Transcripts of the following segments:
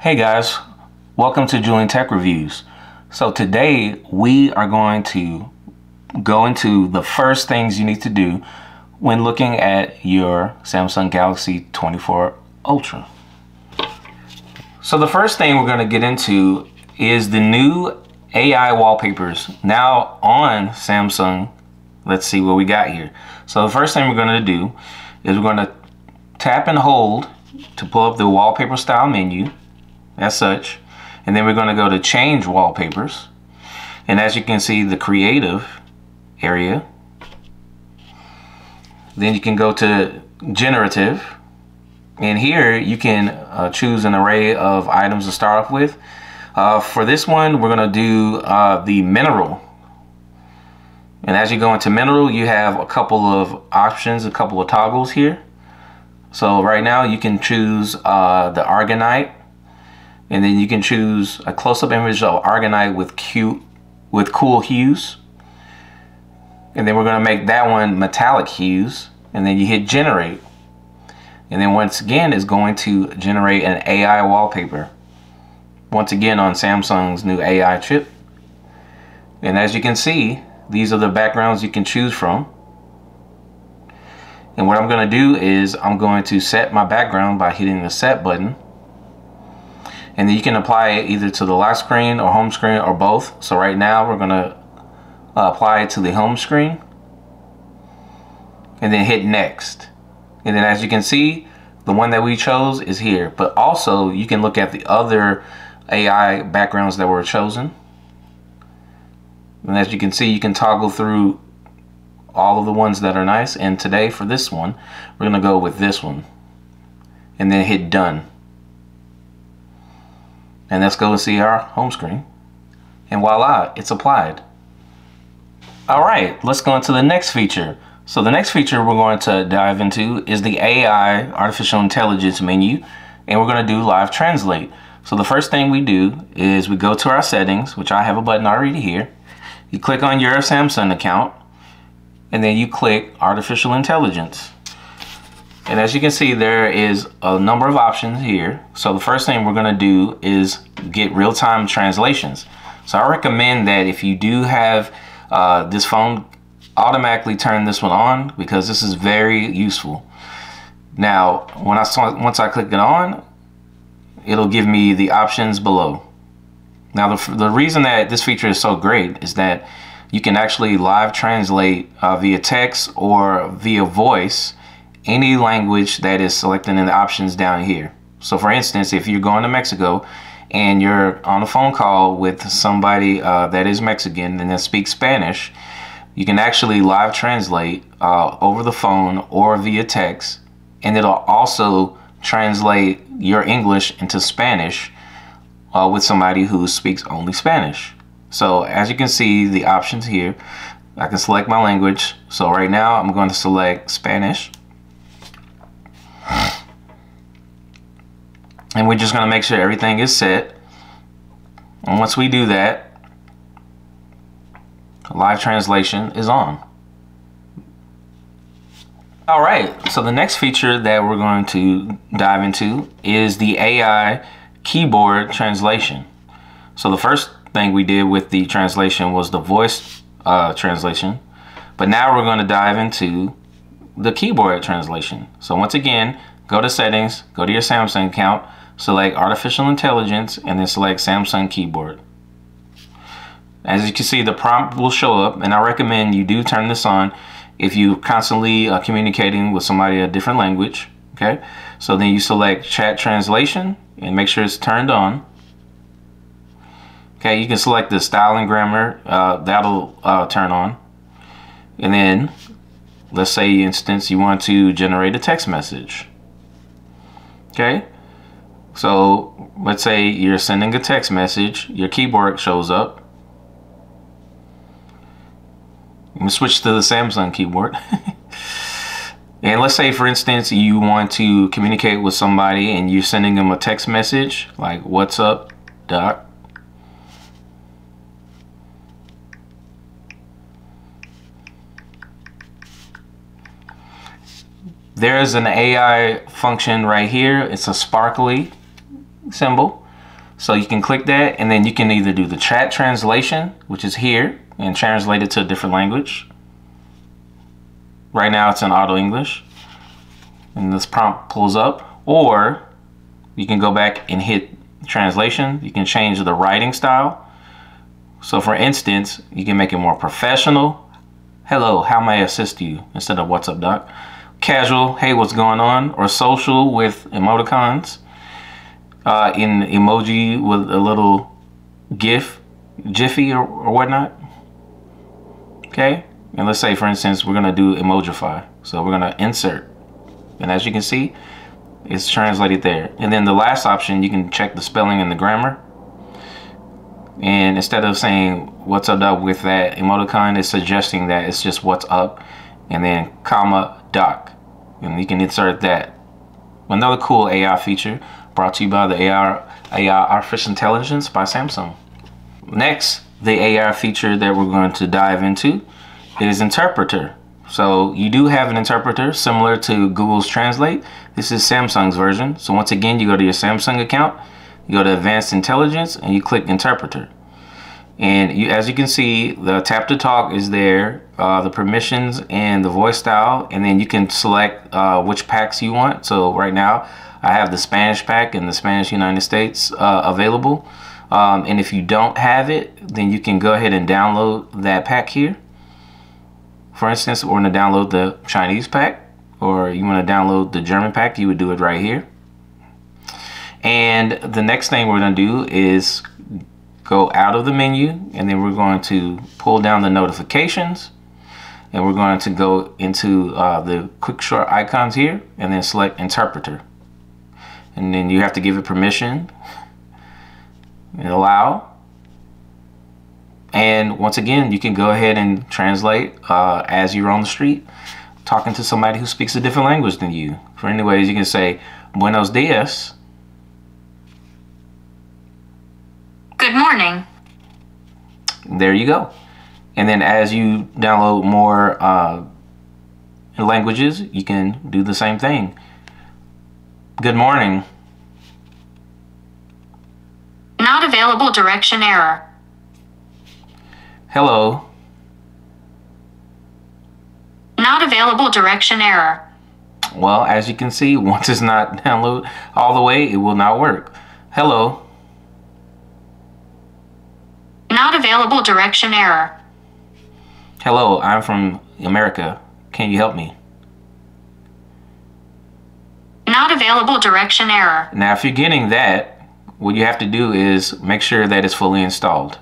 Hey guys, welcome to Julian Tech Reviews. So today we are going to go into the first things you need to do when looking at your Samsung Galaxy S24 Ultra. So the first thing we're going to get into is the new AI wallpapers now on Samsung. Let's see what we got here. So the first thing we're going to do is we're going to tap and hold to pull up the wallpaper style menu as such, and then we're going to go to change wallpapers, and as you can see, the creative area. Then you can go to generative, and here you can choose an array of items to start off with. For this one, we're going to do the mineral, and as you go into mineral, you have a couple of options, a couple of toggles here. So right now you can choose the aragonite, and then you can choose a close-up image of aragonite with cool hues. And then we're going to make that one metallic hues, and then you hit generate. And then once again, it's going to generate an AI wallpaper. Once again on Samsung's new AI chip. And as you can see, these are the backgrounds you can choose from. And what I'm going to do is I'm going to set my background by hitting the set button. And then you can apply it either to the lock screen or home screen or both. So right now we're going to apply it to the home screen, and then hit next. And then as you can see, the one that we chose is here, but also you can look at the other AI backgrounds that were chosen. And as you can see, you can toggle through all of the ones that are nice. And today for this one, we're going to go with this one, and then hit done. And let's go and see our home screen, and voila, it's applied. All right, let's go into the next feature. So the next feature we're going to dive into is the AI, artificial intelligence menu, and we're going to do live translate. So the first thing we do is we go to our settings, which I have a button already here. You click on your Samsung account, and then you click artificial intelligence. And as you can see, there is a number of options here. So the first thing we're going to do is get real-time translations. So I recommend that if you do have this phone, automatically turn this one on, because this is very useful. Now, once I click it on, it'll give me the options below. Now, the reason that this feature is so great is that you can actually live translate via text or via voice any language that is selected in the options down here. So for instance, if you're going to Mexico and you're on a phone call with somebody that is Mexican and that speaks Spanish, you can actually live translate over the phone or via text, and it'll also translate your English into Spanish with somebody who speaks only Spanish. So as you can see, the options here, I can select my language. So right now I'm going to select Spanish. And we're just going to make sure everything is set. And once we do that, live translation is on. All right, so the next feature that we're going to dive into is the AI keyboard translation. So the first thing we did with the translation was the voice translation, but now we're going to dive into the keyboard translation. So once again, go to settings, go to your Samsung account, select artificial intelligence, and then select Samsung keyboard. As you can see, the prompt will show up, and I recommend you do turn this on if you're constantly communicating with somebody in a different language. Okay, so then you select chat translation and make sure it's turned on. Okay, you can select the style and grammar, that'll turn on. And then let's say, for instance, you want to generate a text message. Okay, so let's say you're sending a text message, your keyboard shows up. I'm gonna switch to the Samsung keyboard. And let's say, for instance, you want to communicate with somebody and you're sending them a text message like, "What's up, Doc?" There's an AI function right here. It's a sparkly symbol. So you can click that, and then you can either do the chat translation, which is here, and translate it to a different language. Right now it's in auto English, and this prompt pulls up, or you can go back and hit translation. You can change the writing style. So for instance, you can make it more professional. Hello, how may I assist you? Instead of what's up, doc. Casual, hey, what's going on? Or social with emoticons. In emoji with a little GIF, Jiffy or whatnot. Okay, and let's say for instance, we're gonna do Emojify. So we're gonna insert. And as you can see, it's translated there. And then the last option, you can check the spelling and the grammar. And instead of saying what's up with that emoticon, it's suggesting that it's just what's up and then comma doc. And you can insert that. Another cool AI feature brought to you by the AI Artificial Intelligence by Samsung. Next, the AI feature that we're going to dive into is interpreter. So you do have an interpreter similar to Google's Translate. This is Samsung's version. So once again, you go to your Samsung account, you go to Advanced Intelligence, and you click Interpreter. And you, as you can see, the Tap to Talk is there, the permissions and the voice style, and then you can select which packs you want. So right now, I have the Spanish pack and the Spanish United States available. And if you don't have it, then you can go ahead and download that pack here. For instance, we're going to download the Chinese pack, or you want to download the German pack, you would do it right here. And the next thing we're going to do is go out of the menu, and then we're going to pull down the notifications, and we're going to go into the quick short icons here, and then select interpreter. And then you have to give it permission and allow. And once again, you can go ahead and translate as you're on the street, talking to somebody who speaks a different language than you. For any ways, you can say, buenos dias. Good morning. There you go. And then as you download more languages, you can do the same thing. Good morning. Not available, direction error. Hello. Not available, direction error. Well, as you can see, once it's not downloaded all the way, it will not work. Hello. Not available, direction error. Hello, I'm from America. Can you help me? Not available, direction error. Now, if you're getting that, what you have to do is make sure that it's fully installed.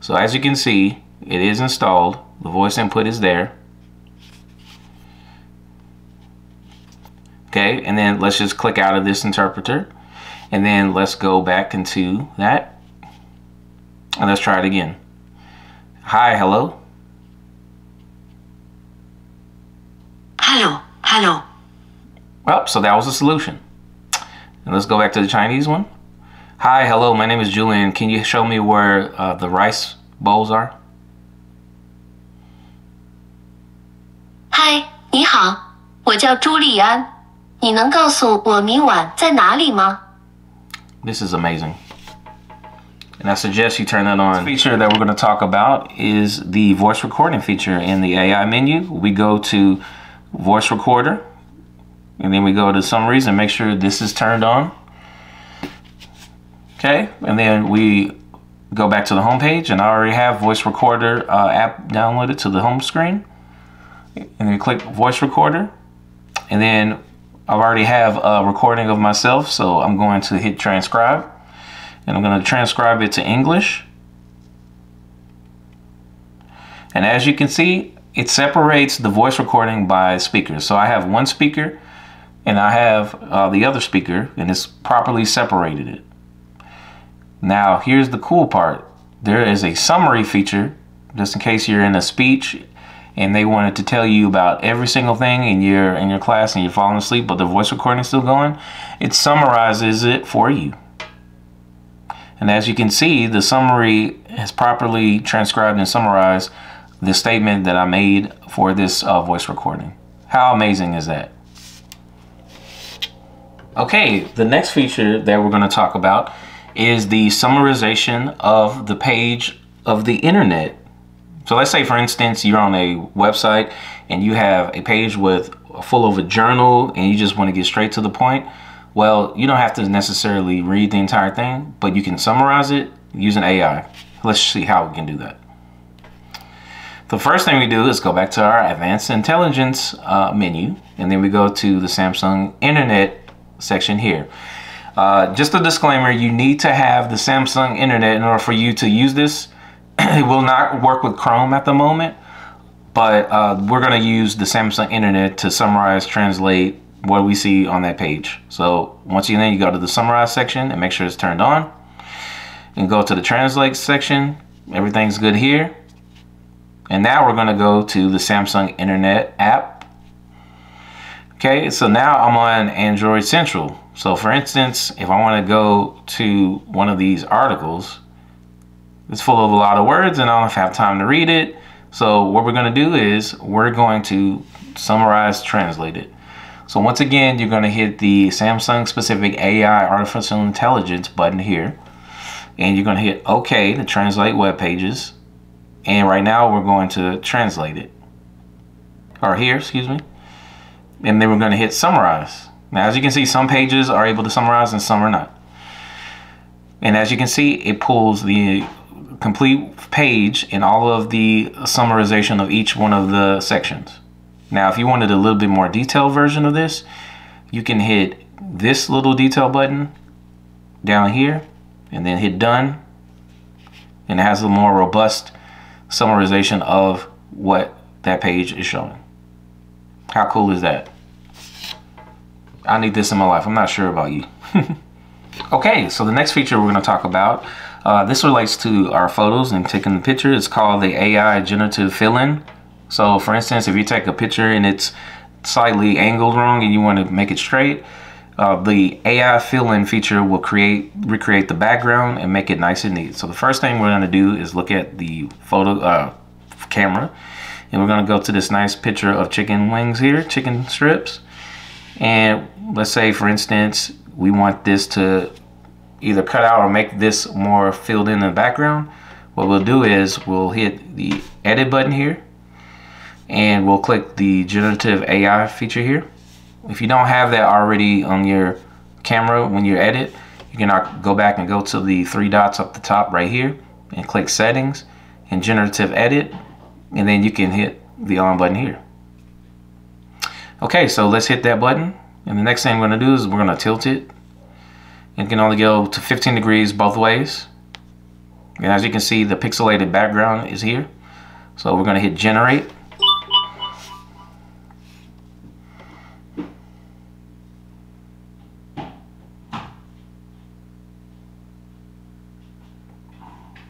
So as you can see, it is installed. The voice input is there. Okay, and then let's just click out of this interpreter. And then let's go back into that. And let's try it again. Hi, hello. Hello, hello. Well, so that was the solution. And let's go back to the Chinese one. Hi, hello, my name is Julian. Can you show me where the rice bowls are? Hi, 你好,我叫朱利安,你能告诉我明晚在哪里吗? This is amazing. And I suggest you turn that on. The feature that we're going to talk about is the voice recording feature in the AI menu. We go to voice recorder, and then we go to summaries and make sure this is turned on. Okay, and then we go back to the home page, and I already have voice recorder app downloaded to the home screen. And then click voice recorder, and then I already have a recording of myself, so I'm going to hit transcribe, and I'm going to transcribe it to English. And as you can see, it separates the voice recording by speaker. So I have one speaker, and I have the other speaker, and it's properly separated it. Now, here's the cool part. There is a summary feature, just in case you're in a speech and they wanted to tell you about every single thing in your class and you're falling asleep, but the voice recording's still going. It summarizes it for you. And as you can see, the summary has properly transcribed and summarized the statement that I made for this voice recording. How amazing is that? Okay, the next feature that we're going to talk about is the summarization of the page of the internet. So let's say, for instance, you're on a website and you have a page with full of a journal and you just want to get straight to the point. Well, you don't have to necessarily read the entire thing, but you can summarize it using AI. Let's see how we can do that. The first thing we do is go back to our Advanced Intelligence menu, and then we go to the Samsung Internet section here. Just a disclaimer, you need to have the Samsung Internet in order for you to use this. It will not work with Chrome at the moment, but we're going to use the Samsung Internet to summarize, translate what we see on that page. So once again, you go to the summarize section and make sure it's turned on, and go to the translate section. Everything's good here. And now we're going to go to the Samsung Internet app. Okay, so now I'm on Android Central. So for instance, if I want to go to one of these articles, it's full of a lot of words and I don't have time to read it. So what we're going to do is we're going to summarize, translate it. So once again, you're going to hit the Samsung specific AI artificial intelligence button here, and you're going to hit OK to translate web pages. And right now we're going to translate it, or here, excuse me. And then we're going to hit summarize. Now, as you can see, some pages are able to summarize and some are not. And as you can see, it pulls the complete page and all of the summarization of each one of the sections. Now, if you wanted a little bit more detailed version of this, you can hit this little detail button down here and then hit done. And it has a more robust summarization of what that page is showing. How cool is that? I need this in my life. I'm not sure about you. Okay, so the next feature we're going to talk about, this relates to our photos and taking the picture. It's called the AI generative fill-in. So for instance, if you take a picture and it's slightly angled wrong and you want to make it straight, the AI fill-in feature will recreate the background and make it nice and neat. So the first thing we're going to do is look at the photo camera, and we're going to go to this nice picture of chicken wings here, chicken strips. And let's say, for instance, we want this to either cut out or make this more filled in the background. What we'll do is we'll hit the edit button here, and we'll click the generative AI feature here. If you don't have that already on your camera when you edit, you can go back and go to the three dots up the top right here and click settings and generative edit, and then you can hit the on button here. Okay, so let's hit that button. And the next thing we're going to do is we're going to tilt it. It can only go to 15 degrees both ways. And as you can see, the pixelated background is here. So we're going to hit generate.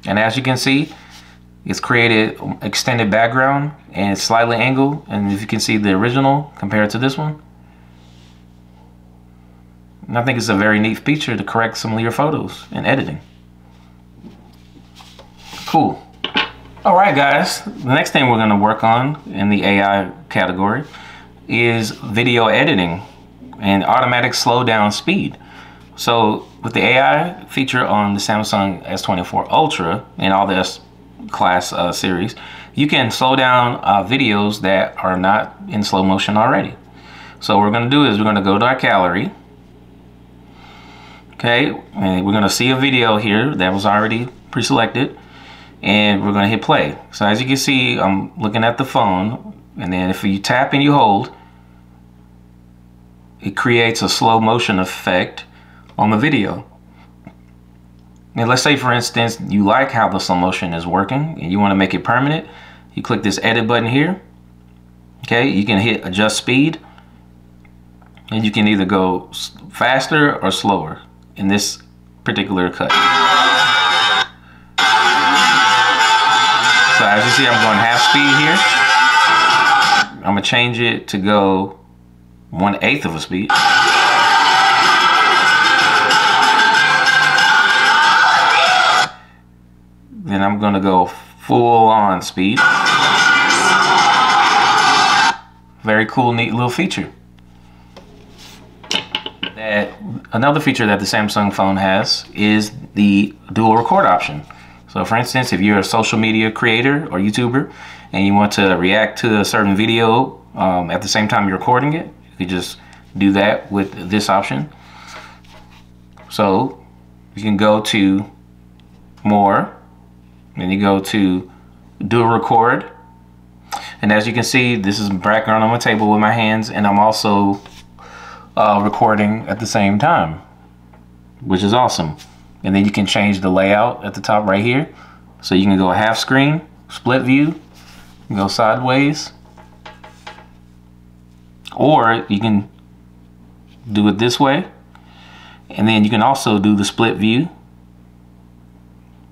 And as you can see, it's created extended background and it's slightly angled. And if you can see the original compared to this one. And I think it's a very neat feature to correct some of your photos and editing. Cool. All right, guys. The next thing we're going to work on in the AI category is video editing and automatic slowdown speed. So with the AI feature on the Samsung S24 Ultra and all the S-Class series, you can slow down videos that are not in slow motion already. So what we're going to do is we're going to go to our gallery. Okay, and we're going to see a video here that was already pre-selected, and we're going to hit play. So as you can see, I'm looking at the phone, and then if you tap and you hold, it creates a slow motion effect on the video. Now let's say, for instance, you like how the slow motion is working and you want to make it permanent. You click this edit button here. Okay, you can hit adjust speed, and you can either go faster or slower in this particular cut. So as you see, I'm going half speed here. I'm gonna change it to go 1/8 of a speed. Then I'm gonna go full on speed. Very cool, neat little feature that Another feature that the Samsung phone has is the dual record option. So for instance, if you're a social media creator or YouTuber and you want to react to a certain video at the same time you're recording it, you could just do that with this option. So you can go to more, then you go to dual record. And as you can see, this is background on my table with my hands, and I'm also recording at the same time, which is awesome. And then you can change the layout at the top right here. So you can go half screen, split view, go sideways, or you can do it this way. And then you can also do the split view.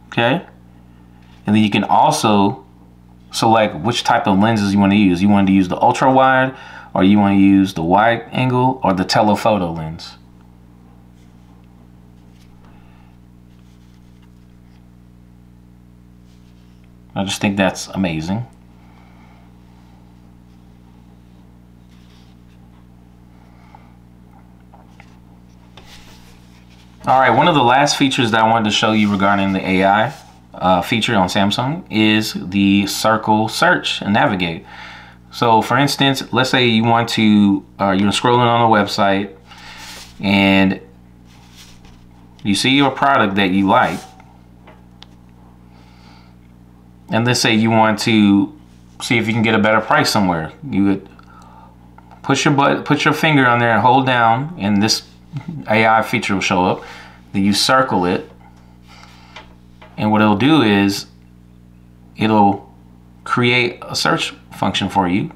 Okay. And then you can also select which type of lenses you want to use. You want to use the ultra wide, or you want to use the wide angle, or the telephoto lens. I just think that's amazing. Alright, one of the last features that I wanted to show you regarding the AI feature on Samsung is the circle search and navigate. So for instance, let's say you want to, you're scrolling on a website and you see your product that you like. And let's say you want to see if you can get a better price somewhere. You would put your finger on there and hold down, and this AI feature will show up. Then you circle it, and what it'll do is it'll create a search function for you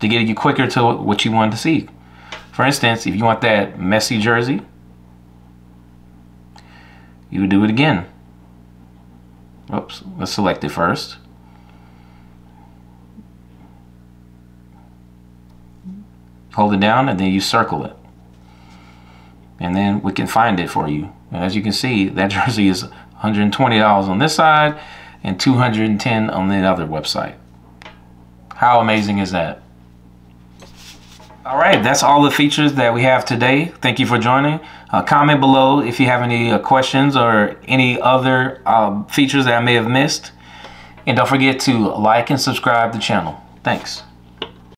to get you quicker to what you want to see. For instance, if you want that messy jersey, you would do it again. Oops, let's select it first. Hold it down and then you circle it. And then we can find it for you. And as you can see, that jersey is $120 on this side and $210 on the other website. How amazing is that? Alright, that's all the features that we have today. Thank you for joining. Comment below if you have any questions or any other features that I may have missed. And don't forget to like and subscribe to the channel. Thanks.